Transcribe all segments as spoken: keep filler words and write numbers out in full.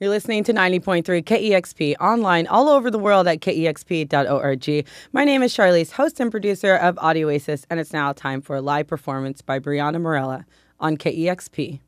You're listening to ninety point three K E X P, online all over the world at K E X P dot org. My name is Sharelese, host and producer of Audioasis, and it's now time for a live performance by Briana Marela on K E X P.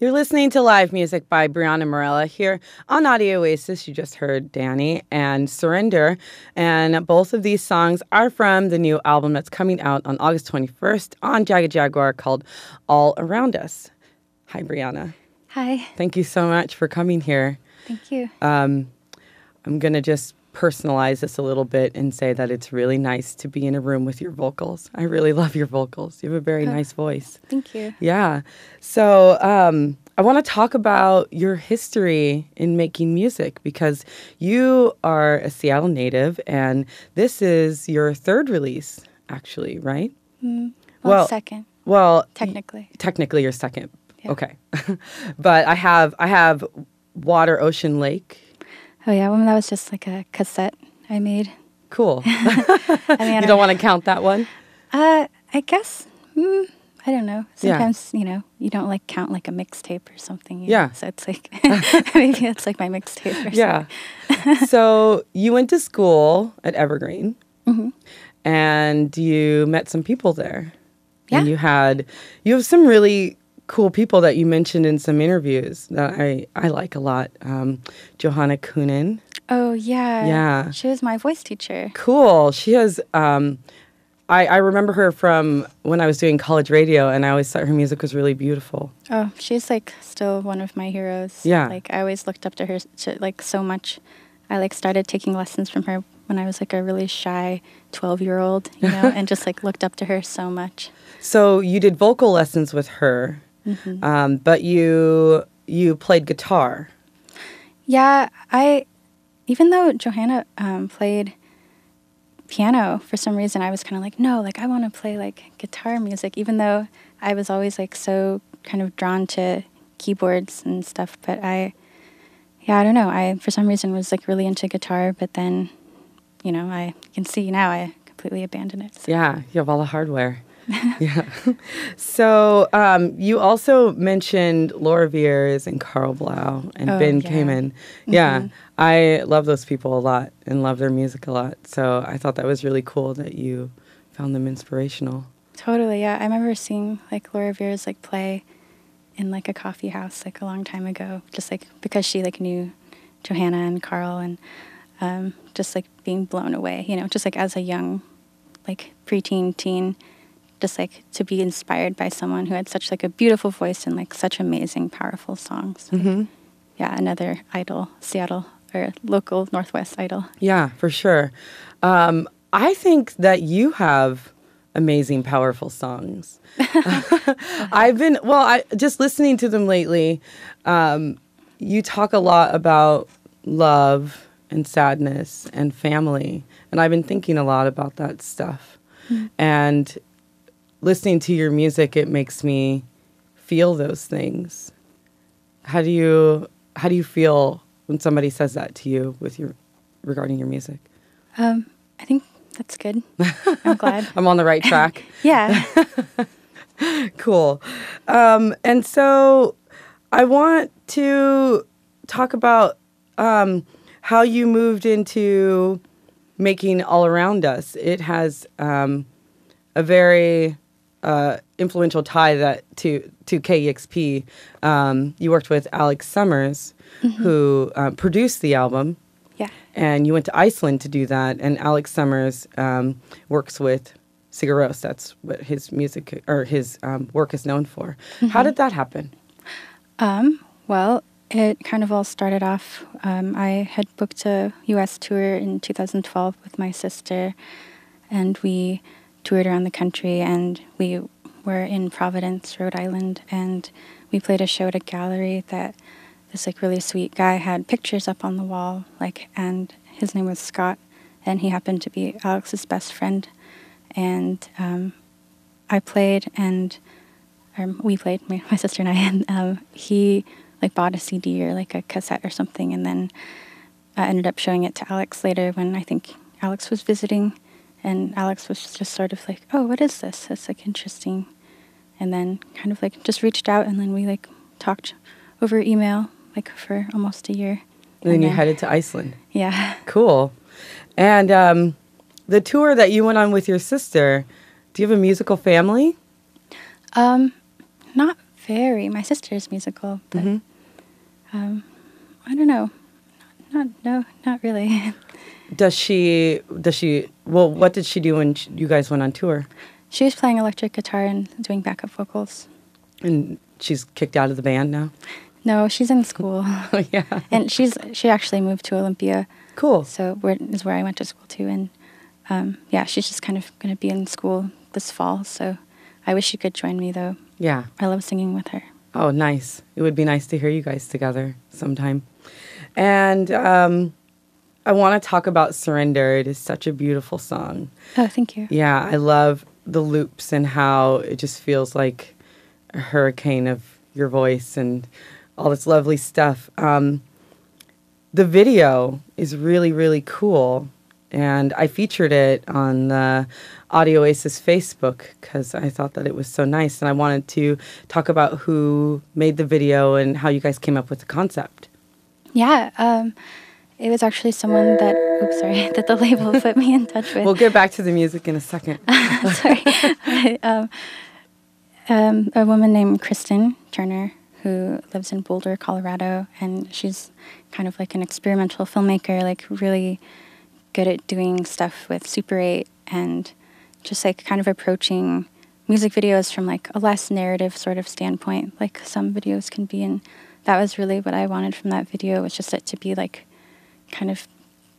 You're listening to live music by Briana Marela here on Audioasis. You just heard Danny and Surrender. And both of these songs are from the new album that's coming out on August twenty-first on Jagjaguwar called All Around Us. Hi, Briana. Hi. Thank you so much for coming here. Thank you. Um, I'm going to just personalize this a little bit and say that it's really nice to be in a room with your vocals. I really love your vocals. You have a very oh, nice voice. Thank you. Yeah. So um, I want to talk about your history in making music, because you are a Seattle native and this is your third release, actually, right? Mm. Well, well, second. Well, technically. Technically your second. Yeah. Okay. But I have I have Water, Ocean, Lake. Oh, yeah. Well, that was just like a cassette I made. Cool. I mean, I you don't want to count that one? Uh, I guess. Mm, I don't know. Sometimes, yeah. you know, you don't like count like a mixtape or something. Yeah. Know? So it's like, maybe it's like my mixtape or yeah. something. Yeah. So you went to school at Evergreen mm-hmm. and you met some people there. Yeah. And you had, you have some really cool people that you mentioned in some interviews that I, I like a lot. Um, Johanna Kunin. Oh, yeah. Yeah. She was my voice teacher. Cool. She has, um, I, I remember her from when I was doing college radio, and I always thought her music was really beautiful. Oh, she's like still one of my heroes. Yeah. Like I always looked up to her like so much. I like started taking lessons from her when I was like a really shy twelve-year-old, you know, and just like looked up to her so much. So you did vocal lessons with her. Mm-hmm. Um, but you you played guitar. Yeah, I even though Johanna um, played piano, for some reason I was kind of like, no, like I want to play like guitar music, even though I was always like so kind of drawn to keyboards and stuff. But I, yeah, I don't know. I for some reason was like really into guitar, but then, you know, I can see now I completely abandoned it. So. Yeah, you have all the hardware. Yeah. So um, you also mentioned Laura Veirs and Carl Blau and oh, Ben Kamen. Yeah. Mm-hmm. I love those people a lot and love their music a lot. So I thought that was really cool that you found them inspirational. Totally, yeah. I remember seeing like Laura Veirs like play in like a coffee house like a long time ago, just like because she like knew Johanna and Carl, and um, just like being blown away, you know, just like as a young like preteen teen. Just like to be inspired by someone who had such like a beautiful voice and like such amazing, powerful songs. Mm-hmm. Yeah, another idol, Seattle or local Northwest idol. Yeah, for sure. Um, I think that you have amazing, powerful songs. I've been well, I just listening to them lately. Um, you talk a lot about love and sadness and family, and I've been thinking a lot about that stuff. Mm-hmm. And listening to your music, it makes me feel those things. How do you how do you feel when somebody says that to you with your regarding your music? Um, I think that's good. I'm glad. I'm on the right track. Yeah. Cool. Um, and so I want to talk about um, how you moved into making All Around Us. It has um, a very Uh, influential tie that to to K E X P. Um, you worked with Alex Somers, mm-hmm. who uh, produced the album. Yeah, and you went to Iceland to do that. And Alex Somers um, works with Sigur Rós. That's what his music or his um, work is known for. Mm-hmm. How did that happen? Um, well, it kind of all started off. Um, I had booked a U S tour in two thousand twelve with my sister, and we toured around the country, and we were in Providence, Rhode Island, and we played a show at a gallery that this like really sweet guy had pictures up on the wall, like, and his name was Scott, and he happened to be Alex's best friend, and um, I played, and um, we played, my, my sister and I, and um, he like bought a C D or like a cassette or something, and then I ended up showing it to Alex later when I think Alex was visiting. And Alex was just sort of like, oh, what is this? That's like interesting. And then kind of like just reached out, and then we like talked over email like for almost a year. And, and then you then, headed to Iceland. Yeah. Cool. And um, the tour that you went on with your sister, do you have a musical family? Um, not very, my sister's musical, but mm-hmm. um, I don't know. Not, no, not really. Does she, does she, well, what did she do when she, you guys went on tour? She was playing electric guitar and doing backup vocals. And she's kicked out of the band now? No, she's in school. Oh, yeah. And she's, she actually moved to Olympia. Cool. So where, is where I went to school too. And um, yeah, she's just kind of going to be in school this fall. So I wish she could join me though. Yeah. I love singing with her. Oh, nice. It would be nice to hear you guys together sometime. And um, I want to talk about Surrender. It is such a beautiful song. Oh, thank you. Yeah, I love the loops and how it just feels like a hurricane of your voice and all this lovely stuff. Um, the video is really, really cool. And I featured it on the Audioasis Facebook because I thought that it was so nice. And I wanted to talk about who made the video and how you guys came up with the concept. Yeah, um, it was actually someone that, oops, sorry, that the label put me in touch with. We'll get back to the music in a second. Sorry. I, um, um, a woman named Kristen Turner, who lives in Boulder, Colorado, and she's kind of like an experimental filmmaker, like really good at doing stuff with Super eight and just like kind of approaching music videos from like a less narrative sort of standpoint, like some videos can be in. That was really what I wanted from that video, was just it to be like kind of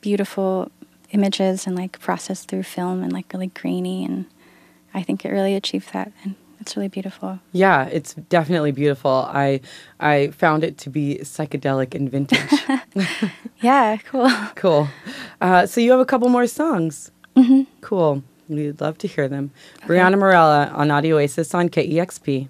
beautiful images and like processed through film and like really grainy, and I think it really achieved that, and it's really beautiful. Yeah, it's definitely beautiful. I I found it to be psychedelic and vintage. Yeah, cool. Cool. Uh, so you have a couple more songs. Mm-hmm. Cool. We'd love to hear them. Okay. Briana Marela on Audioasis on K E X P.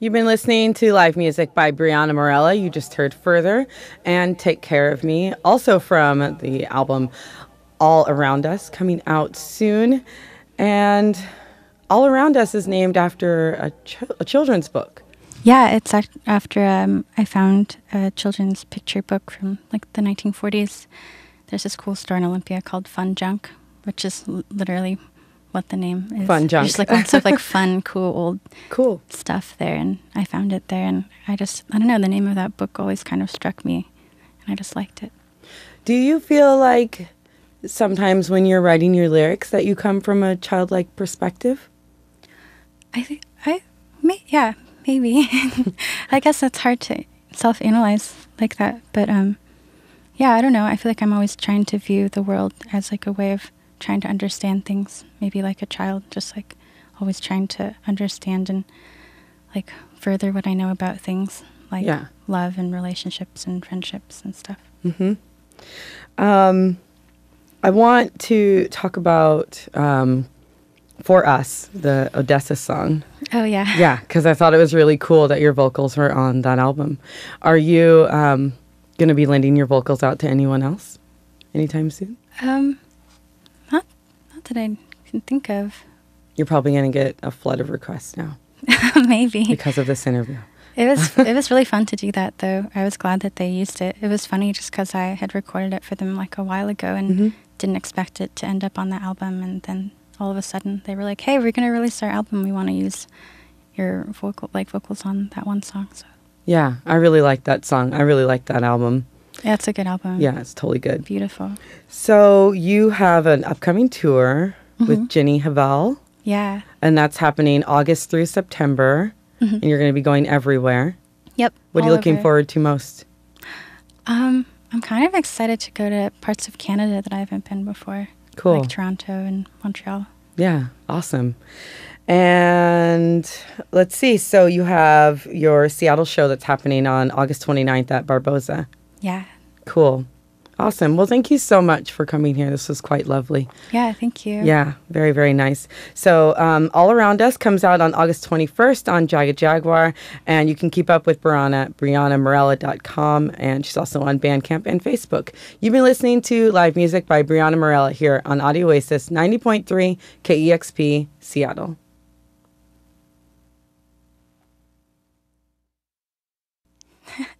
You've been listening to live music by Briana Marela. You just heard Further and Take Care of Me, also from the album All Around Us, coming out soon. And All Around Us is named after a, ch- a children's book. Yeah, it's after um, I found a children's picture book from like the nineteen forties. There's this cool store in Olympia called Fun Junk, which is l- literally what the name is. Fun Junk. There's like lots of like fun, cool, old cool stuff there, and I found it there, and I just, I don't know, the name of that book always kind of struck me, and I just liked it. Do you feel like sometimes when you're writing your lyrics that you come from a childlike perspective? I think, I, may, yeah, maybe. I guess that's hard to self-analyze like that, but um, yeah, I don't know. I feel like I'm always trying to view the world as like a way of trying to understand things, maybe like a child, just like always trying to understand and like further what I know about things like yeah. love and relationships and friendships and stuff. Mm-hmm. Um, I want to talk about, um, For Us, the Odessa song. Oh, yeah. Yeah, because I thought it was really cool that your vocals were on that album. Are you um, going to be lending your vocals out to anyone else anytime soon? Um... that I can think of. You're probably going to get a flood of requests now. Maybe. Because of this interview. It was it was really fun to do that, though. I was glad that they used it. It was funny just because I had recorded it for them like a while ago and mm-hmm. didn't expect it to end up on the album. And then all of a sudden they were like, hey, we're going to release our album. We want to use your vocal, like vocals on that one song. So. Yeah, I really like that song. I really like that album. Yeah, it's a good album. Yeah, it's totally good. Beautiful. So you have an upcoming tour mm-hmm. with Jenny Hval. Yeah. And that's happening August through September. Mm-hmm. And you're going to be going everywhere. Yep. What are you looking over. forward to most? Um, I'm kind of excited to go to parts of Canada that I haven't been before. Cool. Like Toronto and Montreal. Yeah, awesome. And let's see. So you have your Seattle show that's happening on August twenty-ninth at Barboza. Yeah. Cool. Awesome. Well, thank you so much for coming here. This was quite lovely. Yeah, thank you. Yeah, very, very nice. So um, All Around Us comes out on August twenty-first on Jagjaguwar, and you can keep up with Briana at briana marela dot com, and she's also on Bandcamp and Facebook. You've been listening to live music by Briana Marela here on Audioasis ninety point three K E X P Seattle.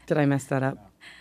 Did I mess that up?